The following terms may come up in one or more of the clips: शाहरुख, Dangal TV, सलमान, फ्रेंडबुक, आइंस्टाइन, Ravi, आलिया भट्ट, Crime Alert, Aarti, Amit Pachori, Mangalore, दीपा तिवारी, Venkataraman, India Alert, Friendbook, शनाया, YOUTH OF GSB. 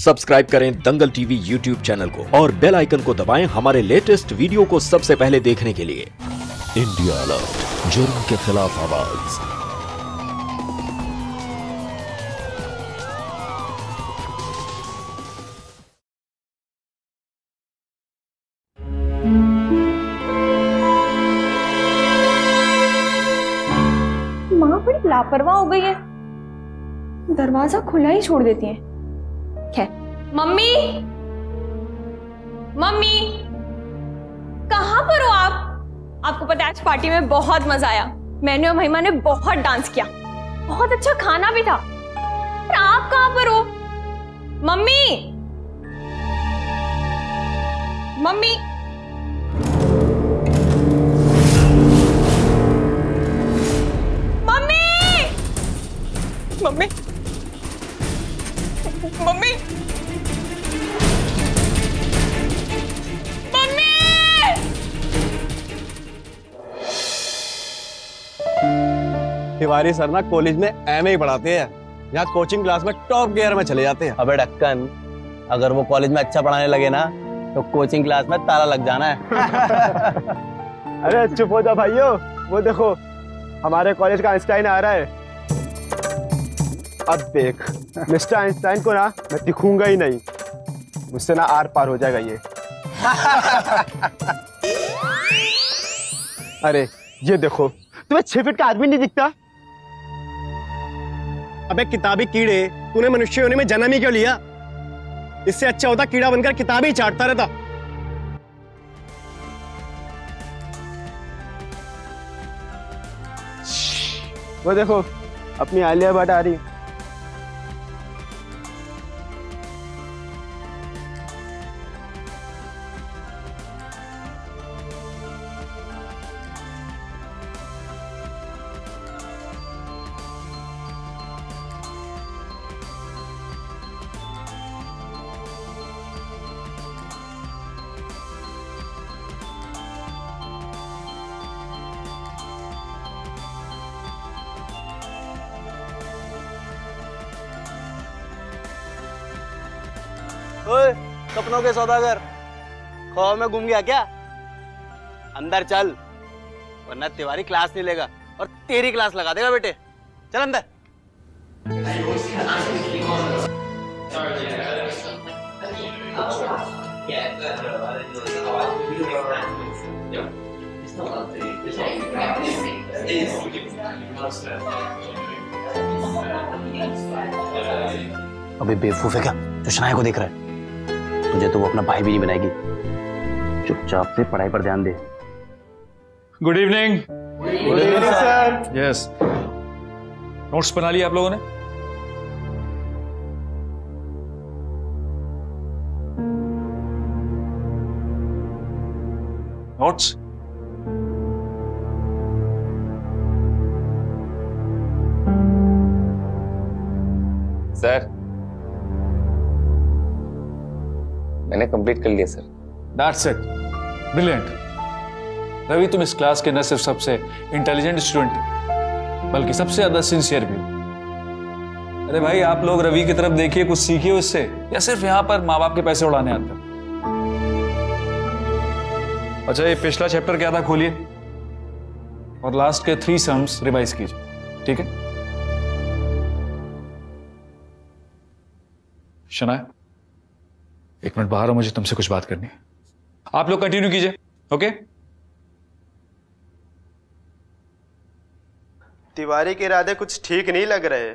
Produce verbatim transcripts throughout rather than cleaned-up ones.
Subscribe करें दंगल TV YouTube channel को और बेल आइकन को दबाएं हमारे लेटेस्ट वीडियो को सबसे पहले देखने के लिए। इंडिया अलर्ट, जुर्म के खिलाफ आवाज। लापरवाह हो गई है, दरवाजा खुला ही छोड़ देती है। खैर, मम्मी मम्मी कहाँ पर हो आप? आपको पता है आज पार्टी में बहुत मजा आया, मैंने और महिमा ने बहुत डांस किया, बहुत अच्छा खाना भी था, पर आप कहाँ पर हो? Mummy mummy mummy mummy mummy Tiwari sir ना कॉलेज में एम ए ही पढ़ाते हैं, यहाँ कोचिंग क्लास में टॉप गियर में चले जाते हैं। अबे डक्कन, अगर वो कॉलेज में अच्छा पढ़ाने लगे ना तो कोचिंग क्लास में ताला लग जाना है। अरे चुप हो जा भाइयों, वो देखो हमारे कॉलेज का आइंस्टाइन आ रहा है। अब देख, मिस्टर आइंस्टाइन को ना मैं दिखूंगा ही नहीं, मुझसे ना आर पार हो जाएगा ये। अरे ये देखो, तुम्हें छह फीट का आदमी नहीं दिखता? अबे किताबी कीड़े, तूने मनुष्य होने में जन्म ही क्यों लिया? इससे अच्छा होता कीड़ा बनकर किताबें ही चाटता रहता। वो देखो अपनी आलिया भट्ट आ रही। ओए, सपनों के सौदागर, खौफ में घूम गया क्या? अंदर चल, वरना तिवारी क्लास नहीं लेगा और तेरी क्लास लगा देगा। बेटे चल अंदर। अबे बेवकूफ है क्या तू, शनाया को देख रहा है? तुझे तो वो अपना भाई भी नहीं बनाएगी, चुपचाप से पढ़ाई पर ध्यान दे। Good evening. Good evening sir. Yes, notes बना लिए आप लोगों ने? नोट्स सर मैंने कंप्लीट कर लिया sir. That's it, brilliant. Ravi, तुम इस क्लास के न सिर्फ सबसे इंटेलिजेंट स्टूडेंट हो बल्कि सबसे ज्यादा सिंसियर भी हो। अरे भाई, आप लोग रवि की तरफ देखिए, कुछ सीखिए उससे, या सिर्फ यहाँ पर माँ बाप के पैसे उड़ाने आते हो? अच्छा, ये पिछला चैप्टर क्या था, खोलिए और लास्ट के थ्री सम्स रिवाइज कीजिए, ठीक है? शनाया, एक मिनट बाहर हो, मुझे तुमसे कुछ बात करनी है। आप लोग कंटिन्यू कीजिए, ओके? तिवारी के इरादे कुछ ठीक नहीं लग रहे,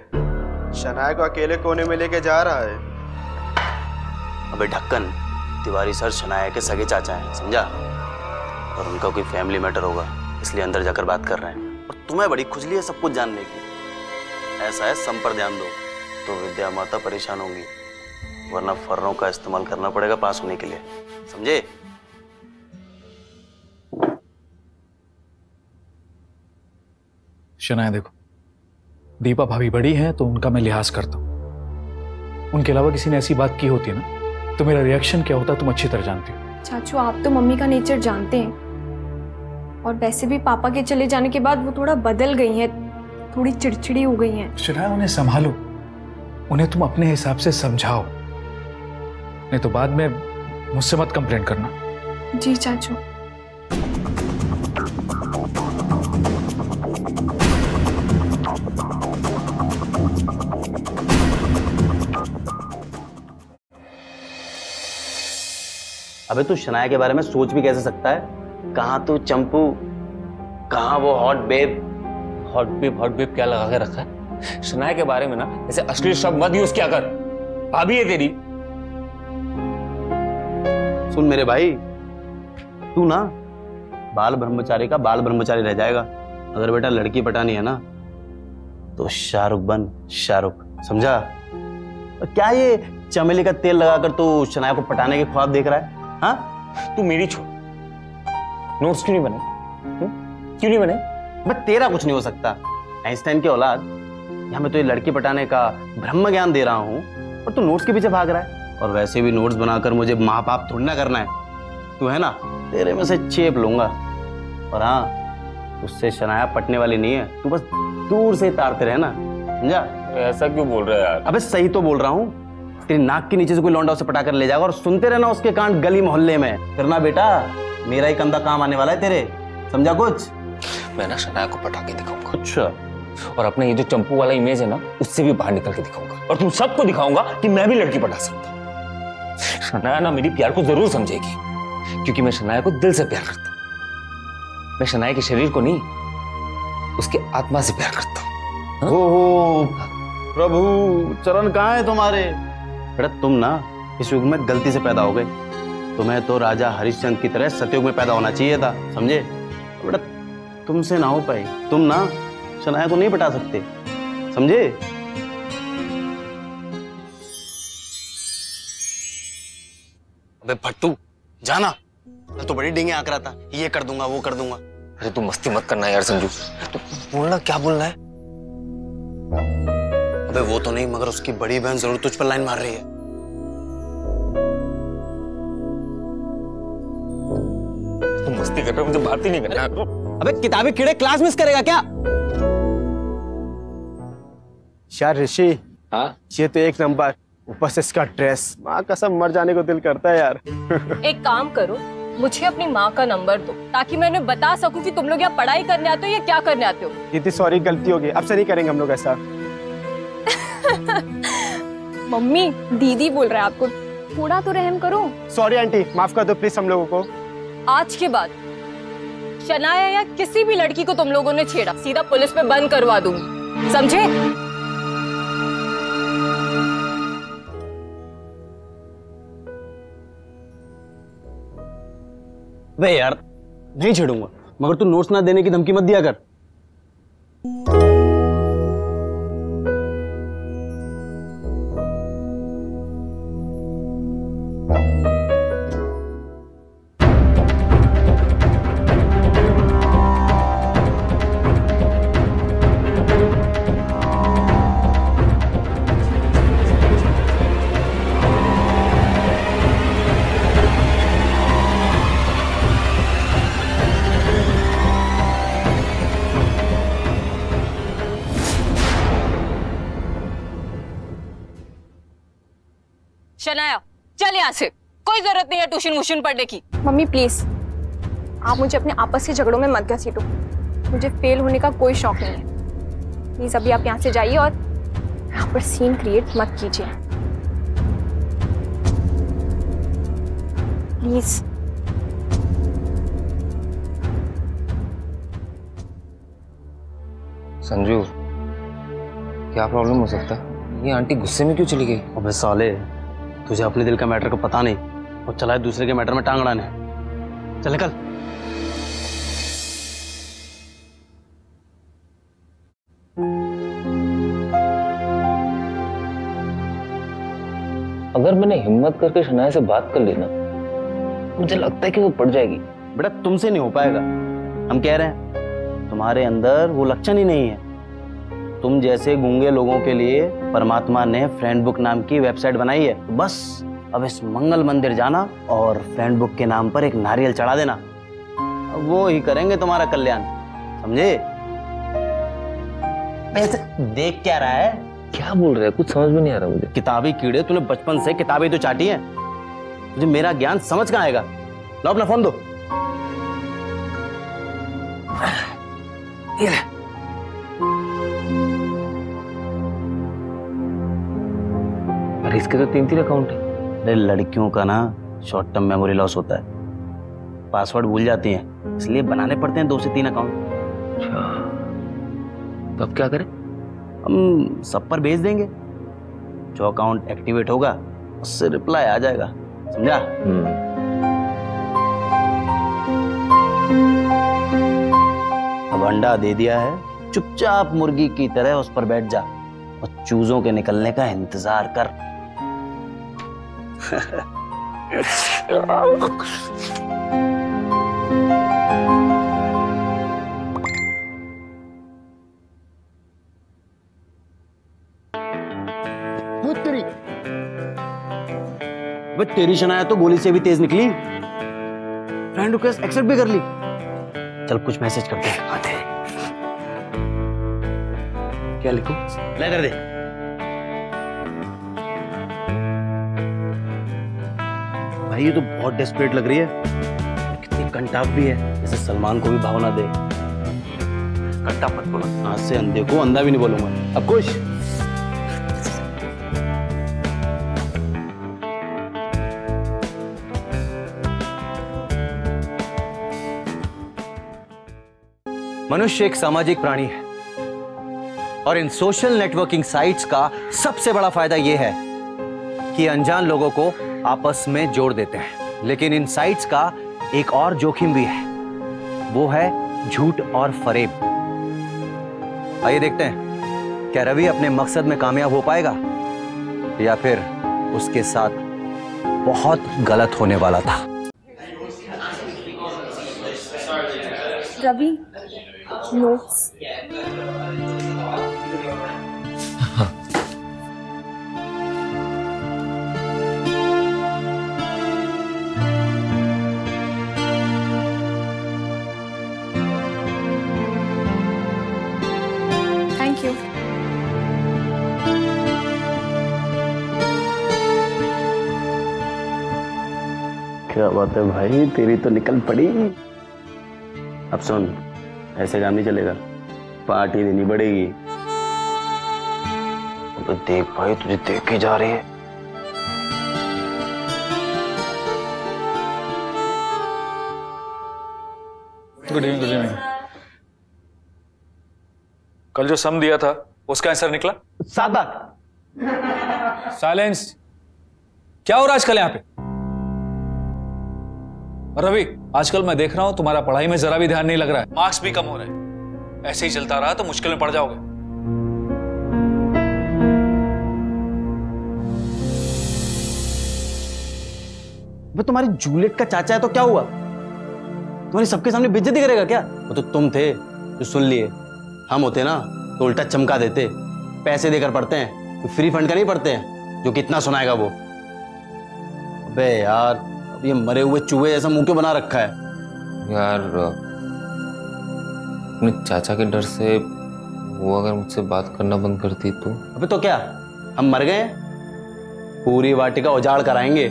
शनाया को अकेले कोने में लेके जा रहा है। अबे ढक्कन, तिवारी सर शनाया के सगे चाचा हैं, समझा? और उनका कोई फैमिली मैटर होगा, इसलिए अंदर जाकर बात कर रहे हैं। और तुम्हें बड़ी खुजली है सब कुछ जानने की। ऐसा है, सम पर ध्यान दो तो विद्या माता परेशान होंगी, वरना फर्रों का इस्तेमाल करना पड़ेगा पास होने के लिए, समझे? शनाया देखो, दीपा भाभी बड़ी हैं तो उनका मैं लिहाज करता हूं, उनके अलावा किसी ने ऐसी बात की होती ना तो मेरा रिएक्शन क्या होता तुम अच्छी तरह जानती हो। चाचू, आप तो मम्मी का नेचर जानते हैं, और वैसे भी पापा के चले जाने के बाद वो थोड़ा बदल गई है, थोड़ी चिड़चिड़ी हो गई है। शनाया, उन्हें संभालो, उन्हें तुम अपने हिसाब से समझाओ, नहीं तो बाद में मुझसे मत कंप्लेन करना। जी चाचू। अबे तू शनाया के बारे में सोच भी कैसे सकता है? कहाँ तू चंपू, कहाँ वो hot babe. Hot babe hot babe क्या लगा के रखा है? शनाया के बारे में ना ऐसे अश्लील शब्द मत यूज किया कर। भाभी है तेरी। सुन मेरे भाई, तू ना बाल ब्रह्मचारी का बाल ब्रह्मचारी रह जाएगा। अगर बेटा लड़की पटानी है ना तो शाहरुख बन शाहरुख, समझा? क्या ये चमेली का तेल लगाकर तू तो शनाया को पटाने के ख्वाब देख रहा है? हाँ? तू मेरी छोड़, नोट्स क्यों नहीं बने? हुँ? क्यों नहीं बने? बट तेरा कुछ नहीं हो सकता। आइंस्टाइन की औलाद, यहाँ मैं तो ये लड़की पटाने का ब्रह्म ज्ञान दे रहा हूँ और तू नोट्स के पीछे भाग रहा है। और वैसे भी नोट्स बनाकर मुझे महापाप थोड़ी ना करना है। तू है ना, तेरे में से चेप लूंगा। और हाँ, उससे शनाया पटने वाली नहीं है। तू बस दूर से तारते रहे ना, समझा? ऐसा क्यों बोल रहा है यार? अबे सही तो बोल रहा हूँ। तेरी नाक के नीचे से कोई लौंडा उसे पटा कर ले जाएगा और सुनते रहना उसके कांड गली मोहल्ले में। फिर ना बेटा, मेरा ही कंधा काम आने वाला है तेरे, समझा? कुछ मैं ना शनाया को पटा के दिखाऊंगा। अच्छा। और अपना ये जो चंपू वाला इमेज है ना, उससे भी बाहर निकल के दिखाऊंगा। और तुम सबको दिखाऊंगा कि मैं भी लड़की पटा सकता हूँ। शनाया ना मेरी प्यार को जरूर समझेगी, क्योंकि मैं शनाया को दिल से प्यार करता हूँ। मैं शनाया के शरीर को नहीं, उसके आत्मा से प्यार करता हूँ। ओहो प्रभु, चरण कहाँ है तुम्हारे? बेटा तुम ना इस युग में गलती से पैदा हो गए। तुम्हें तो राजा हरिश्चंद्र की तरह सतयुग में पैदा होना चाहिए था, समझे? बेटा तुमसे ना हो पाई। तुम ना शनाया को नहीं पटा सकते, समझे? अबे भट्टू जाना, तो बड़ी डिंगे आंक रहा था, ये कर दूंगा वो कर दूंगा। अरे तू मस्ती मत करना यार संजू। तू बोलना क्या बोलना है। वो तो नहीं, मगर उसकी बड़ी बहन जरूर तुझ पर लाइन मार रही है। तू मस्ती कर रहा है, मुझे बात ही नहीं करना। अबे किताबी कीड़े क्लास मिस करेगा क्या? यार ऋषि, हाँ ये तो एक नंबर, ऊपर से इसका ड्रेस, माँ कसम मर जाने को दिल करता है यार। एक काम करो, मुझे अपनी माँ का नंबर दो ताकि मैं उन्हें बता सकूँ कि तुम लोग यहाँ पढ़ाई करने आते हो या क्या करने आते हो। दीदी सॉरी, गलती होगी, अब से नहीं करेंगे हम लोग ऐसा। मम्मी दीदी बोल रहा है आपको, थोड़ा तो रहम करो। सॉरी आंटी, माफ कर दो प्लीज हम लोगों को। आज के बाद शनाया या किसी भी लड़की को तुम लोगों ने छेड़ा, सीधा पुलिस में बंद करवा दूंगी, समझे? वे यार नहीं छेड़ूंगा, मगर तू नोट्स ना देने की धमकी मत दिया कर। शनाया चल यहाँ से, कोई जरूरत नहीं है ट्यूशन व्यूशन पढ़ने की। मम्मी प्लीज आप मुझे अपने आपस के झगड़ों में मत घसीटो, मुझे फेल होने का कोई शौक नहीं है। प्लीज अभी आप यहाँ से जाइए और यहाँ पर सीन क्रिएट मत कीजिए प्लीज। संजू क्या प्रॉब्लम हो सकता है? ये आंटी गुस्से में क्यों चली गई? अबे साले, तुझे अपने दिल का मैटर को पता नहीं और चला है दूसरे के मैटर में टांग अड़ाने। चल निकल। अगर मैंने हिम्मत करके शनाया से बात कर लेना, मुझे लगता है कि वो पड़ जाएगी। बेटा तुमसे नहीं हो पाएगा, हम कह रहे हैं तुम्हारे अंदर वो लक्षण ही नहीं है। तुम जैसे गूंगे लोगों के लिए परमात्मा ने फ्रेंडबुक नाम की वेबसाइट बनाई है। बस अब इस मंगल मंदिर जाना और फ्रेंडबुक के नाम पर एक नारियल चढ़ा देना, वो ही करेंगे तुम्हारा कल्याण, समझे? देख क्या रहा है? क्या बोल रहा है? कुछ समझ में नहीं आ रहा मुझे। किताबी कीड़े, तूने बचपन से किताबें तो चाटी हैं, मुझे मेरा ज्ञान समझ कहाँ आएगा? लो अपना फोन दो। ये ले। अरे इसके तो तीन तीन अकाउंट है। अरे लड़कियों का ना शॉर्ट टर्म मेमोरी लॉस होता है, पासवर्ड भूल जाती हैं, इसलिए बनाने पड़ते हैं दो से तीन अकाउंट। अच्छा, तो अब क्या करें? हम सब पर भेज देंगे, जो अकाउंट एक्टिवेट होगा उससे रिप्लाई आ जाएगा, समझा? अब अंडा दे दिया है, चुपचाप मुर्गी की तरह उस पर बैठ जा और चूजों के निकलने का इंतजार कर। तेरी शनाया तो गोली से भी तेज निकली, फ्रेंड रिक्वेस्ट एक्सेप्ट भी कर ली। चल कुछ मैसेज करते हैं। आते हैं। क्या लिखूं? ले कर दे। भाई ये तो बहुत डेस्परेट लग रही है, कितनी कंटाप भी है, जैसे सलमान को भी भावना दे। कंटाप मत बोलो, आंख से अंधे को अंधा भी नहीं बोलूंगा। अब खुश? मनुष्य एक सामाजिक प्राणी है और इन सोशल नेटवर्किंग साइट्स का सबसे बड़ा फायदा यह है कि अनजान लोगों को आपस में जोड़ देते हैं। लेकिन इन साइट्स का एक और जोखिम भी है, वो है झूठ और फरेब। आइए देखते हैं क्या रवि अपने मकसद में कामयाब हो पाएगा या फिर उसके साथ बहुत गलत होने वाला था। रवि नोट्स। हाँ। Thank you. क्या बात है भाई, तेरी तो निकल पड़ी। अब सुन, ऐसे काम नहीं चलेगा, पार्टी देनी पड़ेगी। तो देख भाई, तुझे देखी जा रही है। Good evening. Good evening. कल जो सम दिया था उसका आंसर निकला? सादा। साइलेंस। क्या हो रहा आजकल यहाँ पे? रवि आजकल मैं देख रहा हूं तुम्हारा पढ़ाई में जरा भी ध्यान नहीं लग रहा है, मार्क्स भी कम हो रहे हैं। ऐसे ही चलता रहा तो मुश्किल में पड़ जाओगे। वो तुम्हारी जूलियट का चाचा है तो क्या हुआ? तुम्हारी सबके सामने बेइज्जती करेगा क्या? वो तो तुम थे जो सुन लिए। हम होते ना तो उल्टा चमका देते। पैसे देकर पढ़ते हैं तो फ्री फंड का नहीं पढ़ते हैं, जो कितना सुनाएगा वो। अबे यार, ये मरे हुए चूहे जैसा मुंह क्यों बना रखा है? यार अपने चाचा के डर से वो अगर मुझसे बात करना बंद करती तो। अबे तो क्या हम मर गए? पूरी वाटिका उजाड़ कराएंगे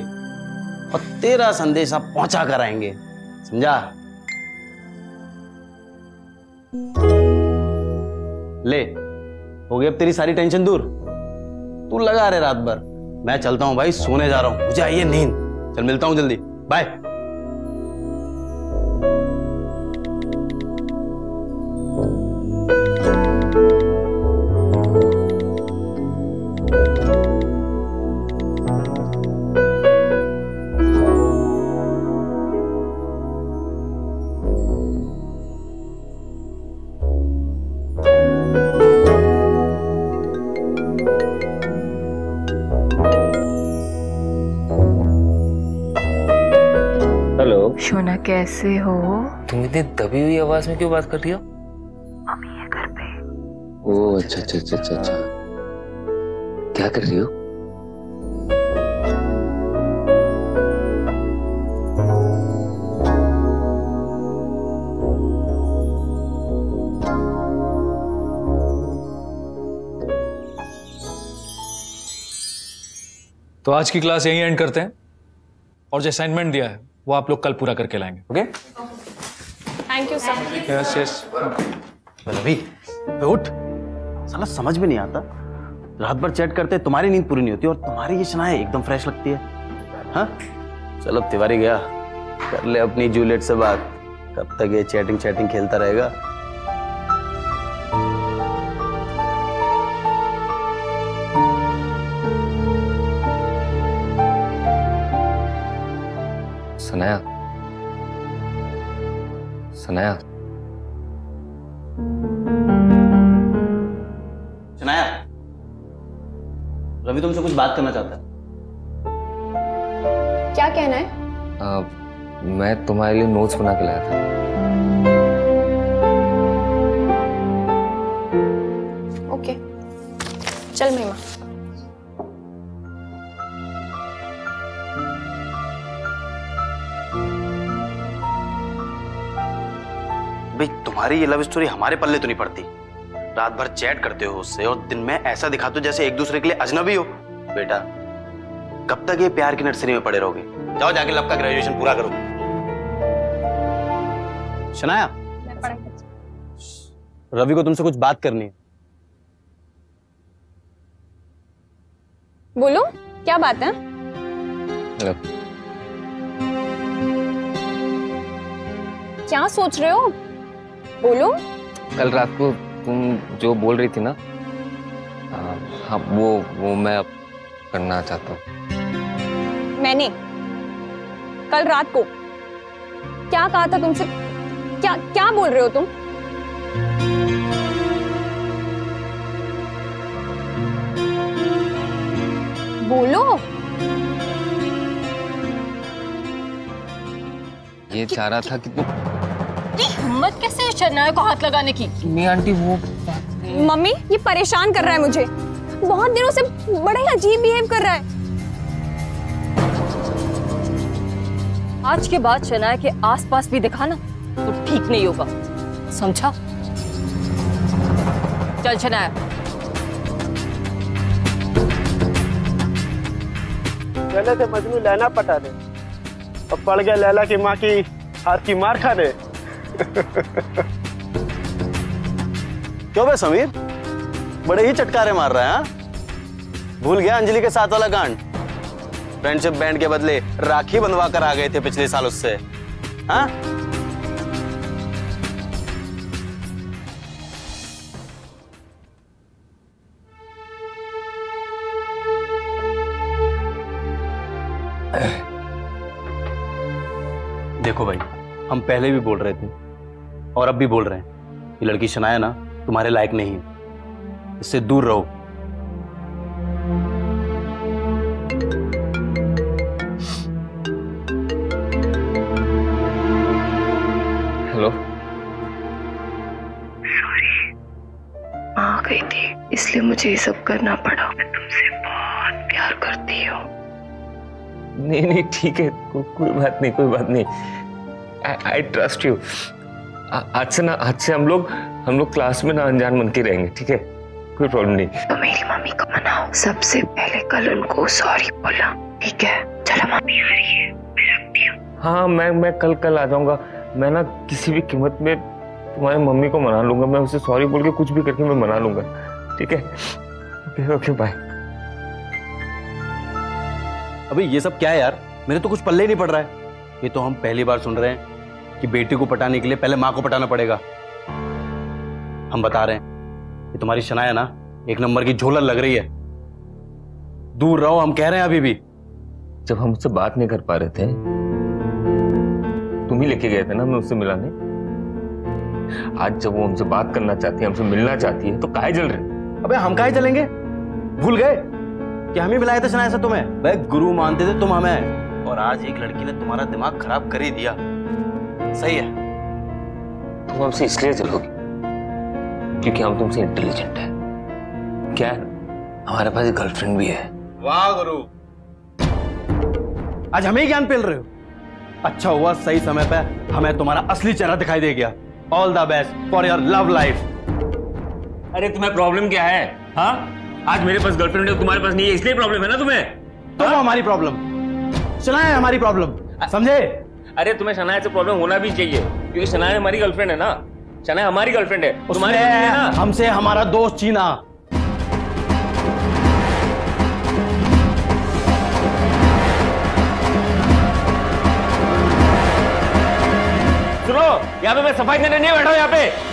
और तेरा संदेशा पहुंचा कराएंगे, समझा? ले, हो गई अब तेरी सारी टेंशन दूर। तू लगा रहे रात भर। मैं चलता हूं भाई, सोने जा रहा हूं, मुझे आइए नींद। चल मिलता हूं जल्दी, बाय। शोना कैसे हो? तुम इतनी दबी हुई आवाज में क्यों बात कर रही हो? मम्मी है घर पे। ओह अच्छा अच्छा अच्छा अच्छा अच्छा। क्या कर रही हो? तो आज की क्लास यहीं एंड करते हैं और जो असाइनमेंट दिया है वो आप लोग कल पूरा करके लाएंगे। Okay, thank you sir. Yes yes. Pallavi उठ, साला समझ में नहीं आता, रात भर चैट करते तुम्हारी नींद पूरी नहीं होती और तुम्हारी ये शनाएं एकदम फ्रेश लगती है। हाँ चलो, तिवारी गया कर ले अपनी जूलियट से बात, कब तक ये चैटिंग चैटिंग खेलता रहेगा। सनाया, सनाया, सनाया, रवि तुमसे कुछ बात करना चाहता है। क्या कहना है? आ, मैं तुम्हारे लिए नोट्स बना के लाया था। ओके, चल महिमा। भाई तुम्हारी ये लव स्टोरी हमारे पल्ले तो नहीं पड़ती। रात भर चैट करते हो उससे और दिन में ऐसा दिखाते हो जैसे एक दूसरे के लिए अजनबी हो। बेटा कब तक ये प्यार की नर्सरी में पड़े रहोगे? जाओ जाके लव का ग्रेजुएशन पूरा करो। शनाया, रवि को तुमसे कुछ बात करनी है। बोलो, क्या बात है? क्या सोच रहे हो? बोलो। कल रात को तुम जो बोल रही थी ना, हाँ वो वो मैं अब करना चाहता हूँ। मैंने कल रात को क्या कहा था तुमसे? क्या क्या बोल रहे हो तुम? बोलो। ये चाह रहा था कि तुम ये हिम्मत कैसे शनाया को हाथ लगाने की? नहीं आंटी वो मम्मी ये परेशान कर रहा है मुझे, बहुत दिनों से बड़ा ही अजीब बिहेव कर रहा है। आज के बाद शनाया के आसपास भी दिखाना तो ठीक नहीं होगा, समझा? चल शनाया। गलत है मजनू लैला पटा दे, अब पड़ गया लैला की माँ की हाथ की मार खाने। क्यों बे समीर, बड़े ही चटकारे मार रहे हैं। भूल गया अंजलि के साथ वाला कांड? फ्रेंडशिप बैंड के बदले राखी बनवा कर आ गए थे पिछले साल उससे। हाँ? देखो भाई, हम पहले भी बोल रहे थे और अब भी बोल रहे हैं, ये लड़की शनाया ना तुम्हारे लायक नहीं है, इससे दूर रहो। इसलिए मुझे ये सब करना पड़ा। मैं तुमसे बहुत प्यार करती हूँ। नहीं नहीं ठीक है, को, कोई बात नहीं कोई बात नहीं। I trust you. आज से ना आज से हम लोग हम लोग क्लास में ना अनजान बनके रहेंगे, ठीक है? कोई प्रॉब्लम नहीं। तो मेरी मम्मी को मनाओ, सबसे पहले कल उनको सॉरी बोला, ठीक है? चलो मम्मी आ रही है, मैं रखती हूँ। हाँ मैं मैं कल कल आ जाऊंगा। मैं ना किसी भी कीमत में तुम्हारी मम्मी को मना लूंगा, मैं उसे सॉरी बोल के कुछ भी करके मैं मना लूंगा, ठीक है? Okay bye. अबे ये सब क्या है यार, मेरे तो कुछ पल्ले ही नहीं पड़ रहा है। ये तो हम पहली बार सुन रहे हैं कि बेटी को पटाने के लिए पहले माँ को पटाना पड़ेगा। हम बता रहे हैं ये तुम्हारी शनाया ना एक नंबर की झोलर लग रही है, दूर रहो, हम कह रहे हैं। अभी भी जब हम उससे बात नहीं कर पा रहे थे, तुम ही लेके गए थे ना हमें उससे मिलाने। आज जब वो हमसे बात करना चाहती है, हमसे मिलना चाहती है, तो काहे जल रहे? अबे हम काहे जलेंगे? भूल गए कि हम ही मिलाए थे शनाया से तुम्हें। भाई गुरु मानते थे तुम हमें, और आज एक लड़की ने तुम्हारा दिमाग खराब कर ही दिया। सही है, तुम हमसे इसलिए जलोगी क्योंकि हम तुमसे इंटेलिजेंट है। क्या हमारे पास गर्लफ्रेंड भी है। वाह गुरु, आज हमें ज्ञान पेल रहे हो। अच्छा हुआ सही समय पर हमें तुम्हारा असली चेहरा दिखाई दे गया। All the best for your love life. अरे तुम्हें प्रॉब्लम क्या है? हा? आज मेरे पास गर्लफ्रेंड है, तुम्हारे पास नहीं है, इसलिए प्रॉब्लम है ना तुम्हें। तुम हमारी प्रॉब्लम। शना है हमारी प्रॉब्लम, समझे? अरे तुम्हें शनाया से प्रॉब्लम होना भी चाहिए, क्योंकि शनाया हमारी गर्लफ्रेंड है ना। शनाया हमारी गर्लफ्रेंड है, तुम्हारे हमसे हमारा दोस्त छीना। सुनो, यहाँ पे मैं सफाई करने नहीं बैठा हूँ यहाँ पे।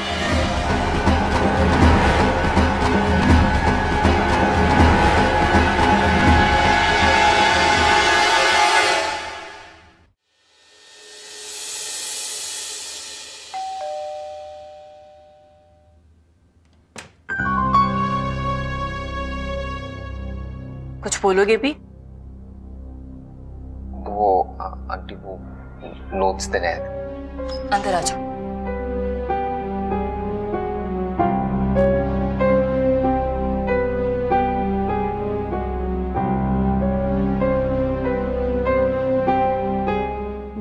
कुछ बोलोगे भी? वो आंटी वो नोट्स देने हैं। अंदर आ जाओ।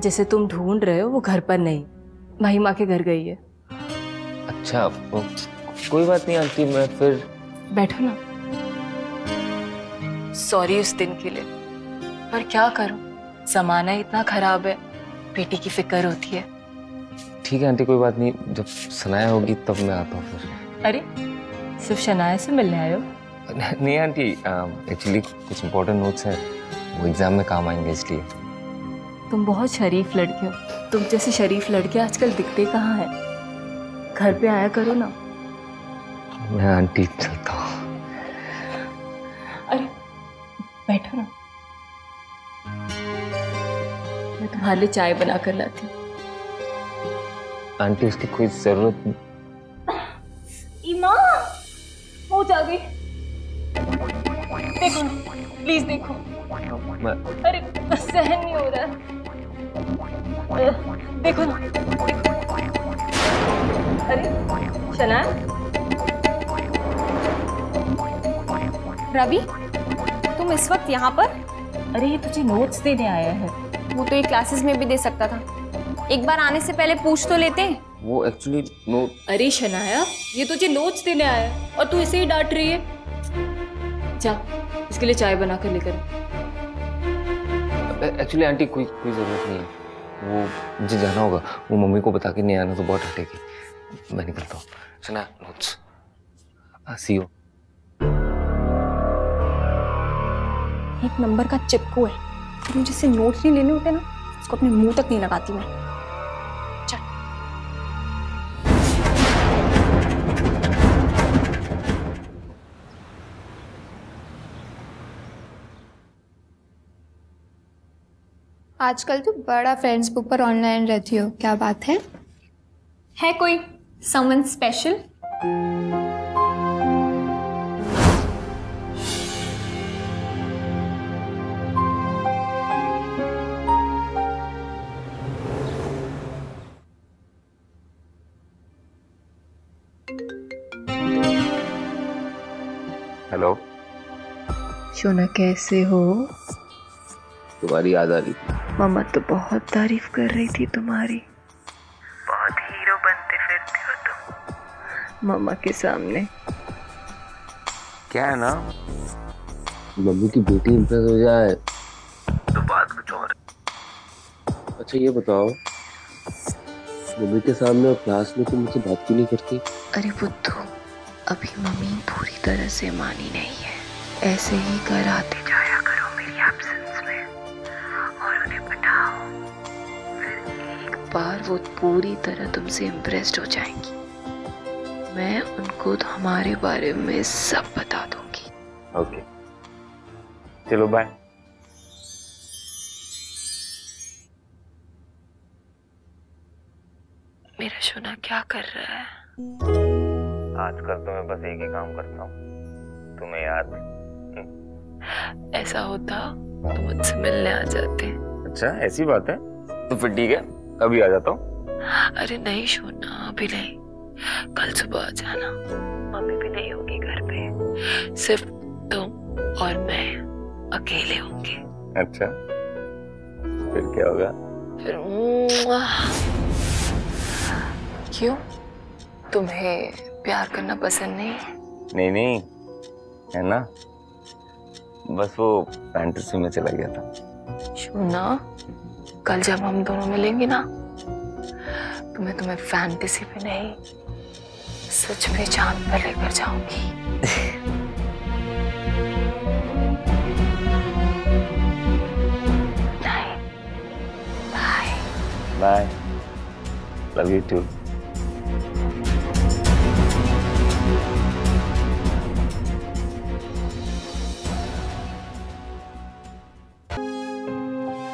जैसे तुम ढूंढ रहे हो वो घर पर नहीं, महिमा के घर गई है। अच्छा, कोई बात नहीं आंटी, मैं फिर। बैठो ना। सॉरी उस दिन के लिए, पर क्या करूं, जमाना इतना खराब है, बेटी की फिक्र होती है। ठीक है आंटी, कोई बात नहीं, जब शनाया होगी तब मैं आता हूँ फिर। अरे सिर्फ शनाया से मिलने आए हो? नहीं आंटी, एक्चुअली कुछ इम्पोर्टेंट नोट्स हैं, वो एग्जाम में काम आएंगे इसलिए। तुम बहुत शरीफ लड़के हो, तुम जैसे शरीफ लड़के आजकल दिखते कहाँ हैं। घर पे आया करो ना। मैं आंटी चलता हूँ। अरे बैठो ना, मैं तुम्हारे लिए चाय बना कर लाती हूँ। आंटी उसकी कोई जरूरत नहीं। इमा, वो जा गई। देखो प्लीज देखो। मैं... अरे सहन नहीं हो रहा है। देखो ना, अरे शना, रवि तुम इस वक्त यहाँ पर? अरे ये तुझे नोट्स देने आया है। वो तो ये क्लासेस में भी दे सकता था, एक बार आने से पहले पूछ तो लेते। वो एक्चुअली नोट। अरे शनाया, ये तुझे नोट्स देने आया है और तू इसे ही डांट रही है। जा, इसके लिए चाय बना कर लेकर। एक्चुअली आंटी कोई कोई जरूरत नहीं है, वो मुझे जाना होगा। वो मम्मी को बता के नहीं आना तो बहुत हटेगी। मैं निकलता हूँ। शनाया notes, see you. एक नंबर का चिपकू है, तो मुझे से नोट नहीं लेने होते ना, इसको अपने मुंह तक नहीं लगाती मैं। आजकल तो बड़ा फ्रेंड्सबुक पर ऑनलाइन रहती हो, क्या बात है? है कोई समवन स्पेशल? हेलो शोना, कैसे हो? तुम्हारी याद आ रही थी। मम्मा तो बहुत तारीफ कर रही थी तुम्हारी। बहुत हीरो बनते फिरते हो तुम मम्मा के सामने। क्या है ना, मम्मी की बेटी इंप्रेस हो जाए तो बात कुछ और है। अच्छा ये बताओ, मम्मी के सामने और क्लास में तुम मुझसे बात क्यों नहीं करती? अरे बुद्धू, अभी मम्मी पूरी तरह से मानी नहीं है, ऐसे ही कराते जाया करो मेरी एब्सेंस में, और उन्हें बताओ, फिर एक बार वो पूरी तरह तुमसे इम्प्रेस्ड हो जाएंगी। मैं उनको हमारे बारे में सब बता दूंगी। ओके चलो बाय। मेरा सोना क्या कर रहा है आजकल? तो मैं बस एक ही काम करता हूँ, तुम्हें याद। ऐसा होता तो मुझसे मिलने आ जाते। अच्छा ऐसी बात है, तो फिर ठीक है अभी आ जाता हूँ। अरे नहीं शोना, अभी नहीं, कल सुबह आ जाना। मम्मी भी नहीं होगी घर पे, सिर्फ तुम और मैं अकेले होंगे। अच्छा फिर क्या होगा? फिर क्यों, तुम्हें प्यार करना पसंद नहीं? नहीं नहीं है ना, बस वो फैंटेसी में चला गया था। सुना, कल जब हम दोनों मिलेंगे ना तो मैं तुम्हें फैंटेसी पे नहीं सच में चांद पर लेकर जाऊंगी। Bye. Love you too.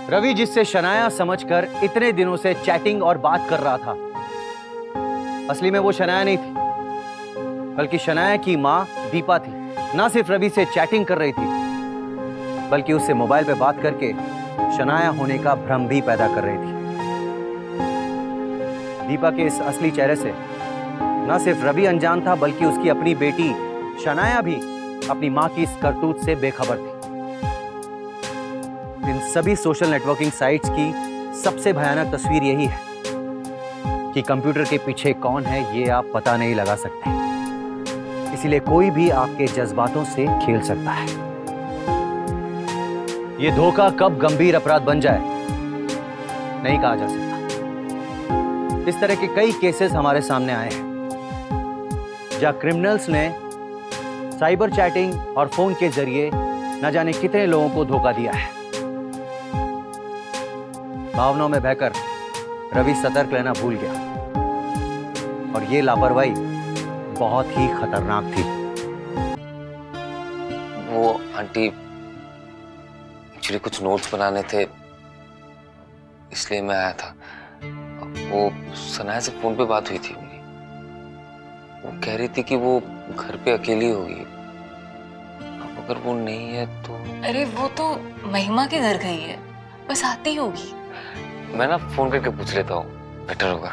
Ravi जिससे शनाया समझकर इतने दिनों से चैटिंग और बात कर रहा था, असली में वो शनाया नहीं थी, बल्कि शनाया की मां दीपा थी। ना सिर्फ रवि से चैटिंग कर रही थी, बल्कि उससे मोबाइल पे बात करके शनाया होने का भ्रम भी पैदा कर रही थी। दीपा के इस असली चेहरे से न सिर्फ रवि अनजान था, बल्कि उसकी अपनी बेटी शनाया भी अपनी मां की इस करतूत से बेखबर थी। इन सभी सोशल नेटवर्किंग साइट्स की सबसे भयानक तस्वीर यही है कि कंप्यूटर के पीछे कौन है ये आप पता नहीं लगा सकते, इसीलिए कोई भी आपके जज्बातों से खेल सकता है। ये धोखा कब गंभीर अपराध बन जाए नहीं कहा जा सकता। इस तरह के कई केसेस हमारे सामने आए हैं जहां क्रिमिनल्स ने साइबर चैटिंग और फोन के जरिए न जाने कितने लोगों को धोखा दिया है। भावनाओं में बहकर रवि सतर्क रहना भूल गया और ये लापरवाही बहुत ही खतरनाक थी। वो आंटी एक्चुअली कुछ नोट्स बनाने थे इसलिए मैं आया था। वो सनाया से फोन पे बात हुई थी मेरी, वो कह रही थी कि वो घर पे अकेली होगी, अब अगर वो नहीं है तो। अरे वो तो महिमा के घर गई है, बस आती होगी। मैं ना फोन करके पूछ लेता हूँ, बेटर होगा।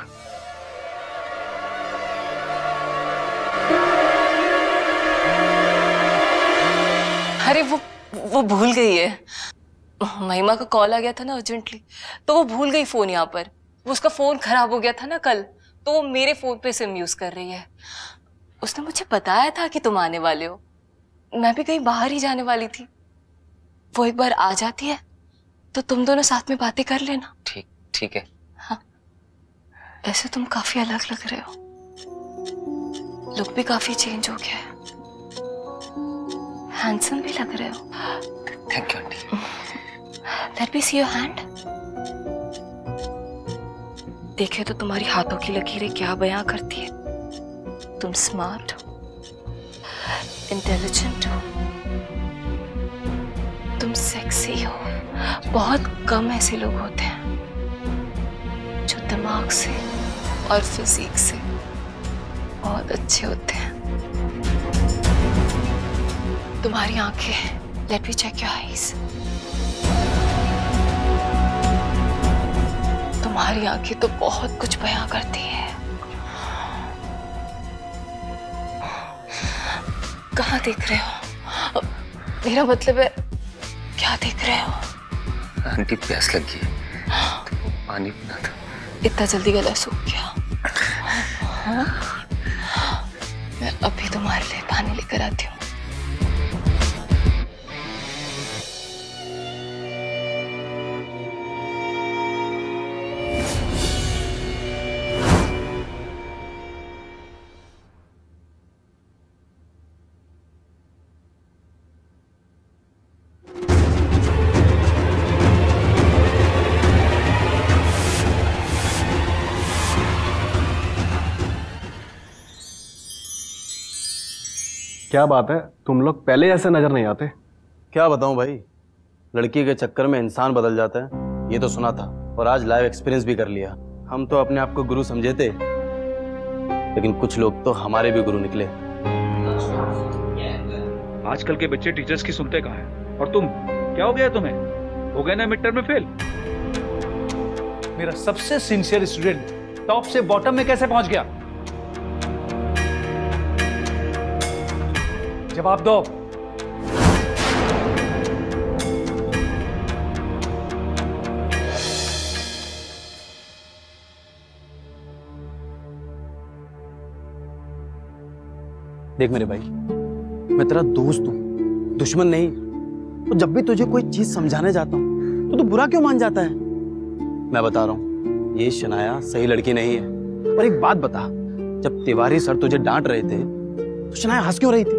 अरे वो वो भूल गई है, महिमा का कॉल आ गया था ना अर्जेंटली, तो वो भूल गई फोन यहाँ पर। उसका फोन खराब हो गया था ना कल, तो वो मेरे फोन पे सिम यूज कर रही है। उसने मुझे बताया था कि तुम आने वाले हो, मैं भी कहीं बाहर ही जाने वाली थी। वो एक बार आ जाती है तो तुम दोनों साथ में बातें कर लेना। ठीक ठीक है। हाँ, ऐसे तुम काफी अलग लग रहे हो, लुक भी काफी चेंज हो गया है, हैंडसम भी लग रहे हो। Thank you aunty. Let me see your hand. देखे तो तुम्हारी हाथों की लकीरें क्या बयां करती है। तुम स्मार्ट हो, इंटेलिजेंट हो, तुम सेक्सी हो। बहुत कम ऐसे लोग होते हैं जो दिमाग से और फिजिक से बहुत अच्छे होते हैं। तुम्हारी आंखें, let me check your eyes. तुम्हारी आंखें तो बहुत कुछ बयां करती है। कहाँ देख रहे हो? मेरा मतलब है क्या देख रहे हो? आंटी प्यास लगी है, तो पानी पीना था। इतना जल्दी गला सूख गया? हाँ? मैं अभी तुम्हारे लिए पानी लेकर आती हूँ। क्या बात है, तुम लोग पहले ऐसे नजर नहीं आते। क्या बताऊं भाई, लड़की के चक्कर में इंसान बदल जाता है, ये तो सुना था और आज लाइव एक्सपीरियंस भी कर लिया। हम तो अपने आप को गुरु समझे थे, लेकिन कुछ लोग तो हमारे भी गुरु निकले। आजकल के बच्चे टीचर्स की सुनते कहाँ हैं। और तुम, क्या हो गया तुम्हें? हो गए ना मिड टर्म में फेल? मेरा सबसे सिंसियर स्टूडेंट टॉप से बॉटम में कैसे पहुंच गया? जवाब दो। देख मेरे भाई, मैं तेरा दोस्त हूं, दुश्मन नहीं। और जब भी तुझे कोई चीज समझाने जाता हूं तो तू बुरा क्यों मान जाता है? मैं बता रहा हूँ, ये शनाया सही लड़की नहीं है। और एक बात बता, जब तिवारी सर तुझे डांट रहे थे तो शनाया हंस क्यों रही थी?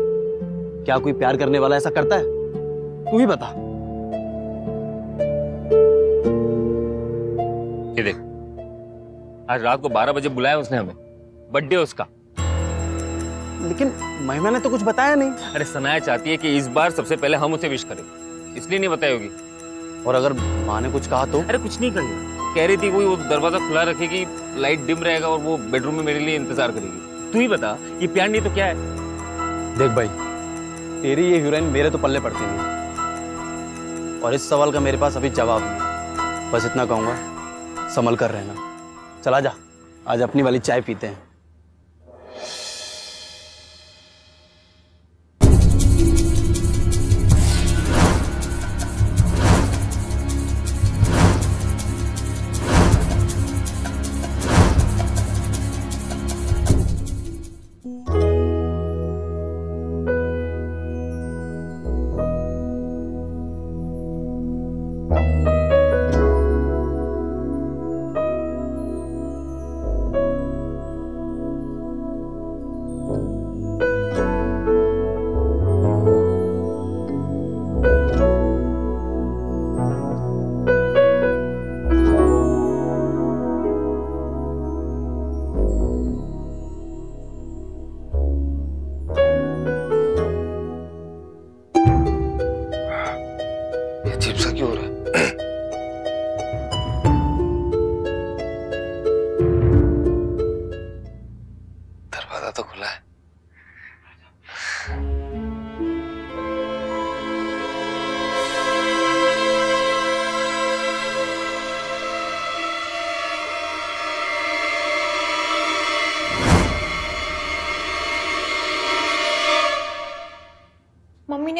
क्या कोई प्यार करने वाला ऐसा करता है? तू ही बता। ये देख, आज रात को बारह बजे बुलाया उसने हमें, बर्थडे उसका। लेकिन महिमा ने तो कुछ बताया नहीं। अरे सनाया चाहती है कि इस बार सबसे पहले हम उसे विश करें, इसलिए नहीं बताई होगी। और अगर माँ ने कुछ कहा तो? अरे कुछ नहीं कही, कह रही थी कोई वो दरवाजा खुला रखेगी, लाइट डिम रहेगा और वो बेडरूम में मेरे लिए इंतजार करेगी। तू ही बता, ये प्यार नहीं तो क्या है? देख भाई, तेरी ये हीरोइन मेरे तो पल्ले पड़ती नहीं, और इस सवाल का मेरे पास अभी जवाब नहीं। बस इतना कहूँगा, संभल कर रहना। चला जा, आज अपनी वाली चाय पीते हैं।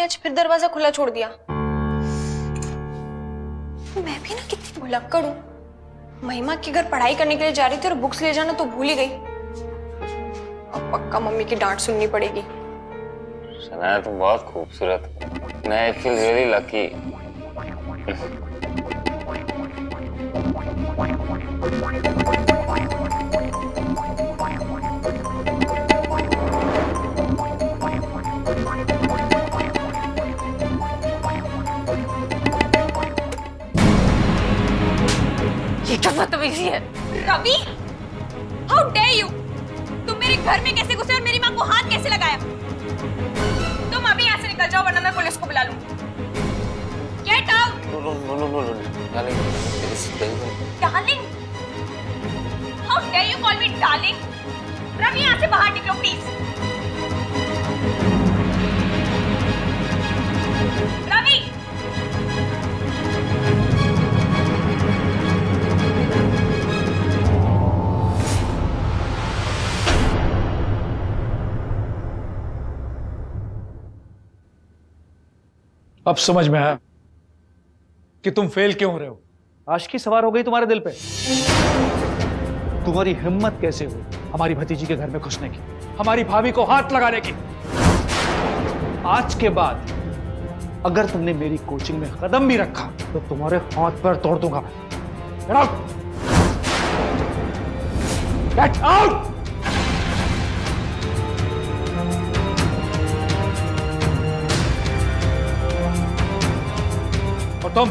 आज फिर दरवाजा खुला छोड़ दिया। मैं भी ना कितनी भुलक्कड़ हूं। महिमा के घर पढ़ाई करने के लिए जा रही थी और बुक्स ले जाना तो भूल ही गई। अब पक्का मम्मी की डांट सुननी पड़ेगी। शनाया तुम बहुत खूबसूरत हो। I feel really lucky. बदतमीजी है। Ravi, how dare you? तुम मेरे घर में कैसे घुसे और मेरी माँ को हाथ कैसे लगाया? तुम अभी यहाँ से निकल जाओ वरना मैं पुलिस को बुला लूँ। Get out! No no no no no no, darling, please, darling. Darling? How dare you call me darling? Ravi यहाँ से बाहर निकलो please. रवि अब समझ में आया कि तुम फेल क्यों हो रहे हो। आशिकी सवार हो गई तुम्हारे दिल पे। तुम्हारी हिम्मत कैसे हुई हमारी भतीजी के घर में घुसने की, हमारी भाभी को हाथ लगाने की। आज के बाद अगर तुमने मेरी कोचिंग में कदम भी रखा तो तुम्हारे हाथ पर तोड़ दूंगा। Get out! Get out! तुम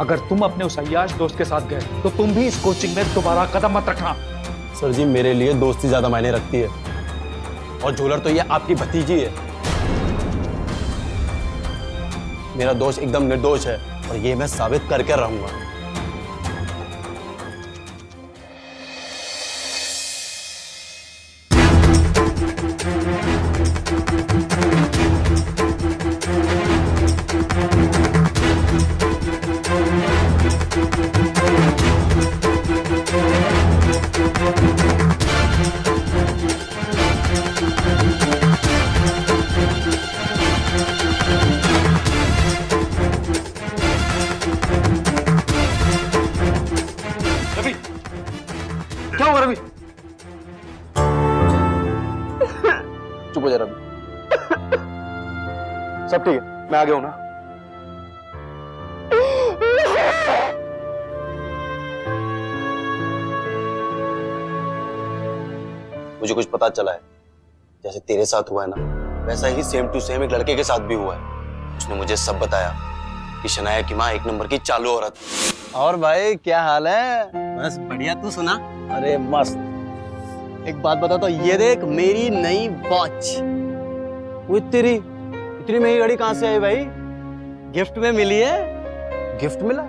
अगर तुम अपने उस अय्याश दोस्त के साथ गए तो तुम भी इस कोचिंग में दोबारा कदम मत रखना। सर जी, मेरे लिए दोस्ती ज्यादा मायने रखती है, और झूलर तो ये आपकी भतीजी है। मेरा दोस्त एकदम निर्दोष है और ये मैं साबित करके रहूंगा। सब ठीक है, मैं आ गया हूं ना। मुझे कुछ पता चला है। जैसे तेरे साथ हुआ है ना, वैसा ही सेम टू सेम एक लड़के के साथ भी हुआ है। उसने मुझे सब बताया कि शनाया की माँ एक नंबर की चालू औरत। और भाई क्या हाल है? बस बढ़िया, तू सुना? अरे मस्त। एक बात बता, तो ये देख मेरी नई वॉच। वो तेरी इतनी महंगी घड़ी कहाँ से आई भाई? गिफ्ट में मिली है। गिफ्ट मिला?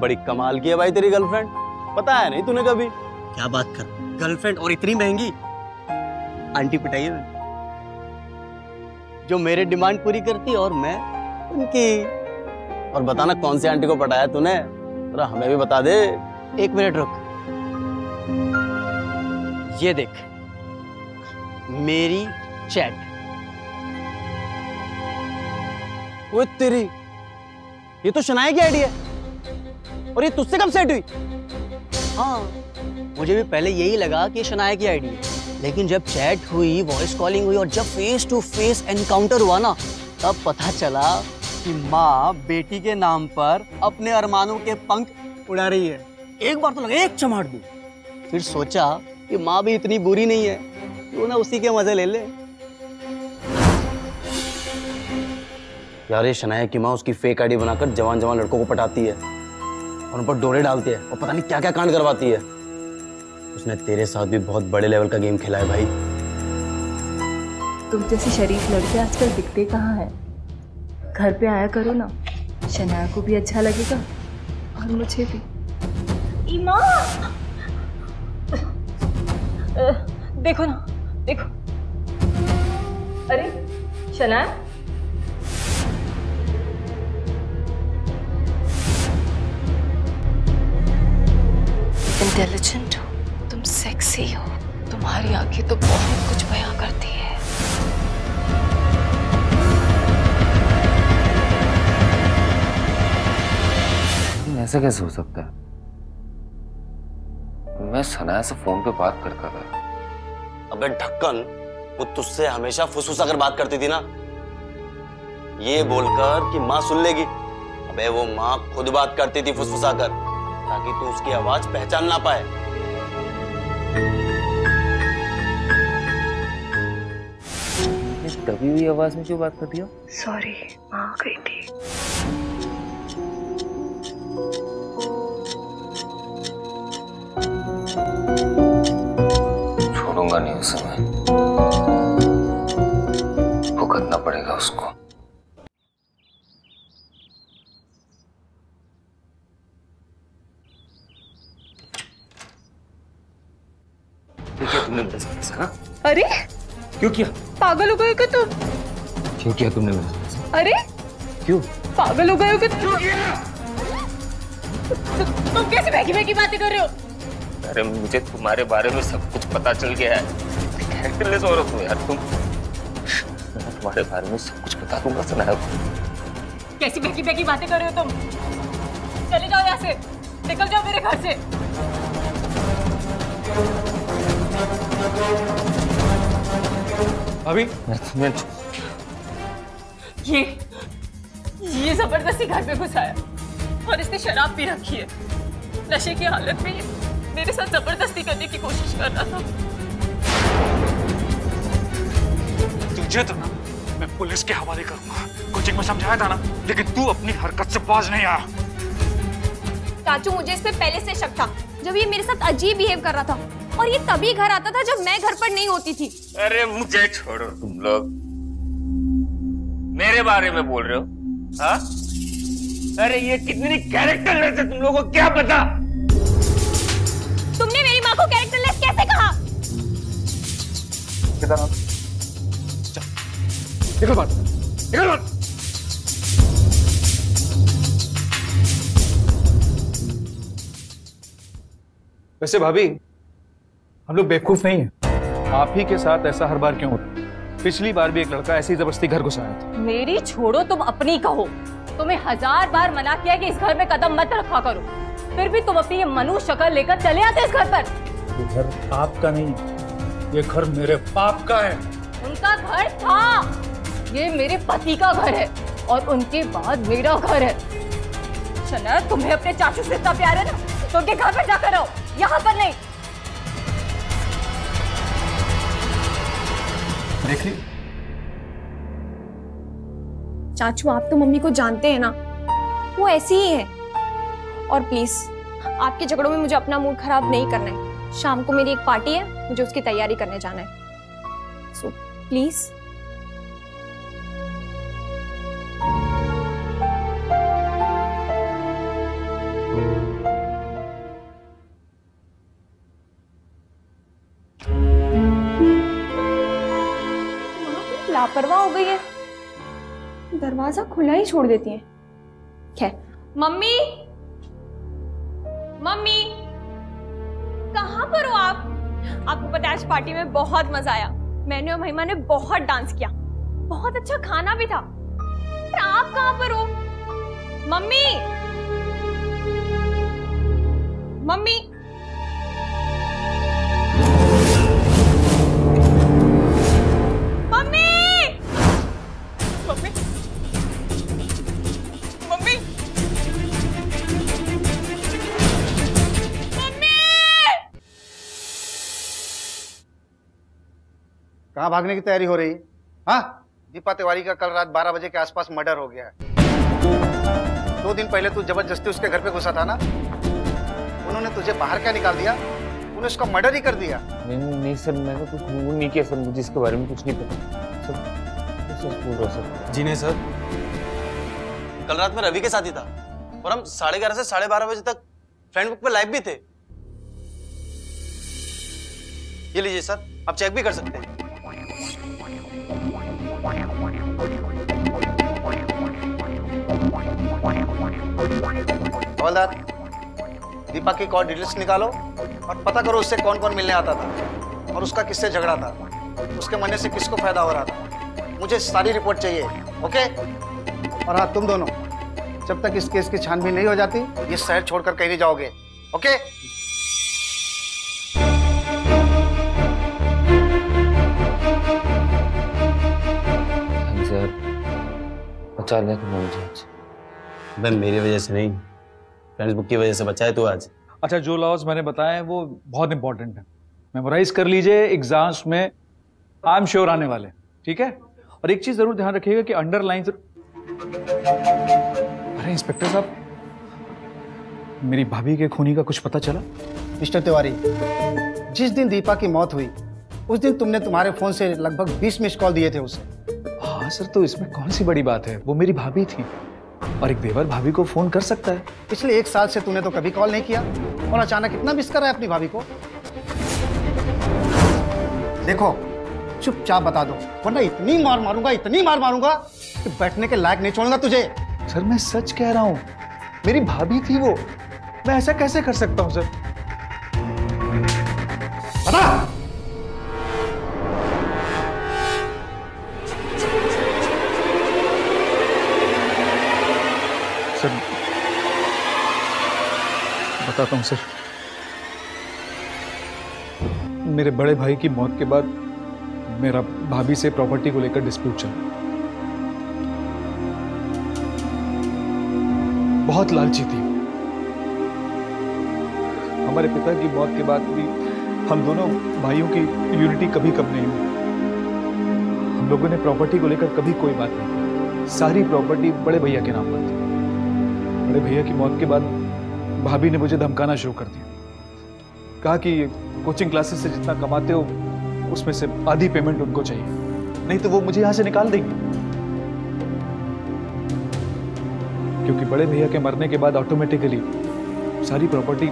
बड़ी कमाल की है भाई तेरी गर्लफ्रेंड। पता है नहीं तूने कभी। क्या बात कर, गर्लफ्रेंड और इतनी महंगी? आंटी पिटाइए जो मेरे डिमांड पूरी करती और मैं उनकी। और बताना कौन सी आंटी को पटाया तूने, तो हमें भी बता दे। एक मिनट रुक, ये देख मेरी चैट। वो तेरी, ये तो शनाया की आईडी है और ये तुझसे कब सेट हुई? हाँ, मुझे भी पहले यही लगा कि शनाया की आईडी है, लेकिन जब चैट हुई, वॉइस कॉलिंग हुई और जब फेस टू फेस एनकाउंटर हुआ ना, तब पता चला कि माँ बेटी के नाम पर अपने अरमानों के पंख उड़ा रही है। एक बार तो लगा एक चमाट दूं, फिर सोचा कि माँ भी इतनी बुरी नहीं है, क्यों ना उसी के मजे ले ले। यार ये शनाया की माँ उसकी फेक आईडी बनाकर जवान जवान लड़कों को पटाती है और उन पर डोरे डालती है और पता नहीं क्या क्या कांड करवाती है। उसने तेरे साथ भी बहुत बड़े लेवल का गेम खेला है भाई। तुम जैसे शरीफ लड़के आजकल दिखते कहाँ हैं? घर पे आया करो ना, शनाया को भी अच्छा लगेगा और मुझे भी। इमा देखो ना, देखो। अरे शनाया, इंटेलिजेंट हो तुम, सेक्सी हो, तुम्हारी आंखें तो बहुत कुछ बयां करती है। ऐसा कैसे हो सकता है? मैं शनाया से फोन पे बात करता था। अबे ढक्कन, वो तुझसे हमेशा फुसफुसा कर बात करती थी ना, ये बोलकर कि माँ सुन लेगी। अबे वो माँ खुद बात करती थी फुसफुसा कर, ताकि तू उसकी आवाज पहचान ना पाए। दबी हुई आवाज में क्यों बात करती हो? सॉरी, माँ आ गई थी। छोड़ूंगा नहीं उसे मैं, भुगतना पड़ेगा उसको। ठीक है, तुमने मेरे साथ ऐसा? अरे क्यों किया? पागल हो गए क्या तुम? क्यों किया तुमने मेरे साथ? अरे क्यों पागल हो गए हो क्या? क्यों किया? तुम कैसे बहकी बहकी बातें कर रहे हो? अरे मुझे तुम्हारे बारे में सब कुछ पता चल गया है। कैरेक्टरलेस औरत हो यार तुम। मैं तुम्हारे बारे में सब कुछ बता दूंगा शनाया को। कैसी बेकी बेकी बातें कर रहे हो तुम? चले जाओ यहाँ से, निकल जाओ मेरे घर से। अभी ये ये जबरदस्ती घर पे घुस आया और इसने शराब पी रखी है। नशे की हालत में मेरे साथ जबरदस्ती करने की कोशिश कर रहा था। तुझे तो ना मैं पुलिस के हवाले करूंगा, कोचिंग में समझाया था ना, लेकिन तू अपनी हरकत से बाज नहीं आया। चाचू, मुझे इस पे पहले से शक था, जब ये मेरे साथ अजीब बिहेव कर रहा था, और ये तभी घर आता था जब मैं घर पर नहीं होती थी। अरे मुझे छोड़ो, तुम लोग मेरे बारे में बोल रहे हो हा? अरे ये कितनी कैरेक्टरलेस है, तुम लोगों को क्या पता? तुमने मेरी माँ को कैरेक्टरलेस कैसे कहा? किधर हो? चल, निकल बाहर, निकल बाहर। वैसे भाभी, हम लोग बेवकूफ नहीं हैं। आप ही के साथ ऐसा हर बार क्यों होता? पिछली बार भी एक लड़का ऐसी जबरदस्ती घर घुस आया था। मेरी छोड़ो, तुम अपनी कहो। तुम्हें हजार बार मना किया कि इस घर में कदम मत रखा करो, फिर भी तुम अपनी ये मनु शक्ल लेकर चले आते इस घर पर। ये घर आपका नहीं, ये घर मेरे बाप का है। उनका घर था, ये मेरे पति का घर है और उनके बाद मेरा घर है। शनाया, तुम्हें अपने चाचू से इतना प्यार है ना, तो उनके घर पर जाकर रहो, यहाँ पर नहीं। देख ली। चाचू आप तो मम्मी को जानते हैं ना, वो ऐसी ही है। और प्लीज आपके झगड़ों में मुझे अपना मूड खराब नहीं करना है। शाम को मेरी एक पार्टी है, मुझे उसकी तैयारी करने जाना है, सो प्लीज। लापरवाह हो गई है, दरवाजा खुला ही छोड़ देती है। खैर, मम्मी मम्मी कहाँ पर हो आप? आपको पता है आज पार्टी में बहुत मजा आया, मैंने और महिमा ने बहुत डांस किया, बहुत अच्छा खाना भी था, पर आप कहाँ पर हो? मम्मी मम्मी कहाँ भागने की तैयारी हो रही है? हाँ, दीपा तिवारी का कल रात बारह बजे के आसपास मर्डर हो गया है। दो दिन पहले तू जबरदस्ती उसके घर पे घुसा था ना, उन्होंने तुझे बाहर क्या निकाल दिया? उन्होंने उसका मर्डर ही कर दिया। नहीं नहीं सर, मैंने कुछ नहीं किया सर, मुझे इसके बारे में कुछ नहीं पता सर। सर बोल रहा सर। जी नहीं सर, कल रात में रवि के साथ ही था और हम साढ़े ग्यारह से साढ़े बारह बजे तक फ्रेंडबुक पे लाइव भी थे। ये लीजिए सर, आप चेक भी कर सकते हैं। हवलदार, दीपक की कॉल डिटेल्स निकालो और पता करो उससे कौन कौन मिलने आता था और उसका किससे झगड़ा था, उसके मरने से किसको फायदा हो रहा था। मुझे सारी रिपोर्ट चाहिए, ओके? और हाँ, तुम दोनों जब तक इस केस की छानबीन नहीं हो जाती ये शहर छोड़कर कहीं नहीं जाओगे, ओके? मैं मेरी वजह से नहीं, फ्रेंड्सबुक की वजह से बचा है तू आज। अच्छा, जो लॉज मैंने बताए हैं वो बहुत इंपॉर्टेंट है, मेमोराइज कर लीजिए, एग्जाम्स में आई एम श्योर आने वाले, ठीक है? और एक चीज जरूर ध्यान रखिएगा कि अंडरलाइन जर... अरे इंस्पेक्टर साहब, मेरी भाभी के खूनी का कुछ पता चला? मिस्टर तिवारी, जिस दिन दीपा की मौत हुई उस दिन तुमने तुम्हारे फोन से लगभग बीस मिस कॉल दिए थे उसे। हाँ सर, तो इसमें कौन सी बड़ी बात है, वो मेरी भाभी थी और एक देवर भाभी को फोन कर सकता है। पिछले एक साल से तूने तो कभी कॉल नहीं किया और अचानक इतना मिस कर रहा है अपनी भाभी को। देखो, चुपचाप बता दो वरना इतनी मार मारूंगा, इतनी मार मारूंगा कि बैठने के लायक नहीं छोड़ूंगा तुझे। सर मैं सच कह रहा हूँ, मेरी भाभी थी वो, मैं ऐसा कैसे कर सकता हूँ सर? बता। सर बताता हूँ सर, मेरे बड़े भाई की मौत के बाद मेरा भाभी से प्रॉपर्टी को लेकर डिस्प्यूट चला। बहुत लालची थी, हमारे पिता की मौत के बाद भी हम दोनों भाइयों की यूनिटी कभी कम नहीं हुई। हम लोगों ने प्रॉपर्टी को लेकर कभी कोई बात नहीं, सारी प्रॉपर्टी बड़े भैया के नाम पर थी। बड़े भैया की मौत के बाद भाभी ने मुझे धमकाना शुरू कर दिया, कहा कि कोचिंग क्लासेस से जितना कमाते हो उसमें से आधी पेमेंट उनको चाहिए, नहीं तो वो मुझे यहां से निकाल देंगे। क्योंकि बड़े भैया के मरने के बाद ऑटोमेटिकली सारी प्रॉपर्टी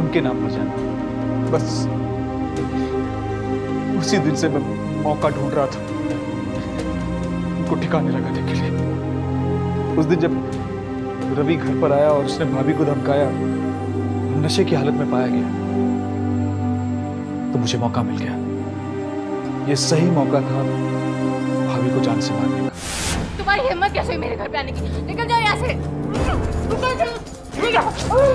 उनके नाम पर जानी। बस उसी दिन से मैं मौका ढूंढ रहा था उनको ठिकाने लगाने के लिए। उस दिन जब रवि घर पर आया और उसने भाभी को धमकाया, नशे की हालत में पाया गया, तो मुझे मौका मिल गया। ये सही मौका था भाभी को जान से मारने का। तुम्हारी हिम्मत कैसे हुई मेरे घर पे आने की? निकल जाओ यहाँ से। निकल जाओ।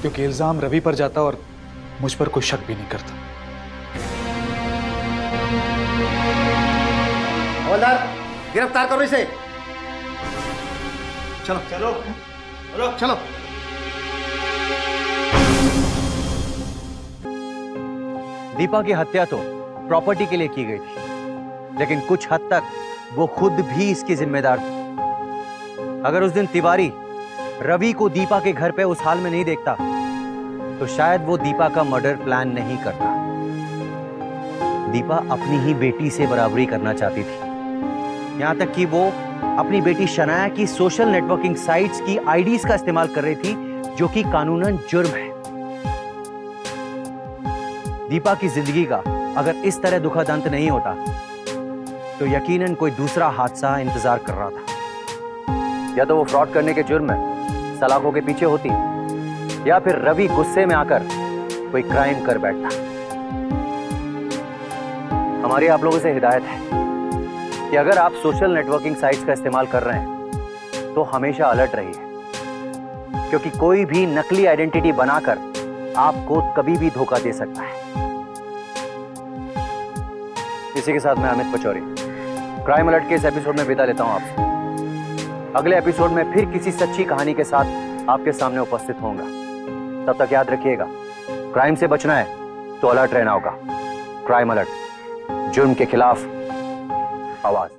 क्योंकि इल्जाम रवि पर जाता और मुझ पर कोई शक भी नहीं करता। हवलदार, गिरफ्तार करो इसे। चलो चलो। चलो। दीपा की हत्या तो प्रॉपर्टी के लिए की गई थी, लेकिन कुछ हद तक वो खुद भी इसकी जिम्मेदार थी। अगर उस दिन तिवारी रवि को दीपा के घर पे उस हाल में नहीं देखता तो शायद वो दीपा का मर्डर प्लान नहीं करता। दीपा अपनी ही बेटी से बराबरी करना चाहती थी, यहां तक कि वो अपनी बेटी शनाया की सोशल नेटवर्किंग साइट्स की आईडीज का इस्तेमाल कर रही थी, जो कि कानूनन जुर्म है। दीपा की जिंदगी का अगर इस तरह दुखादांत नहीं होता तो यकीनन कोई दूसरा हादसा इंतजार कर रहा था। या तो वो फ्रॉड करने के जुर्म में सलाखों के पीछे होती, या फिर रवि गुस्से में आकर कोई क्राइम कर बैठता। हमारी आप लोगों से हिदायत है कि अगर आप सोशल नेटवर्किंग साइट्स का इस्तेमाल कर रहे हैं तो हमेशा अलर्ट रहिए, क्योंकि कोई भी नकली आइडेंटिटी बनाकर आपको कभी भी धोखा दे सकता है। इसी के साथ मैं अमित पचौरी क्राइम अलर्ट के इस एपिसोड में विदा लेता हूं आपसे। अगले एपिसोड में फिर किसी सच्ची कहानी के साथ आपके सामने उपस्थित होऊंगा। तब तक याद रखिएगा, क्राइम से बचना है तो अलर्ट रहना होगा। क्राइम अलर्ट, जुर्म के खिलाफ आवाज।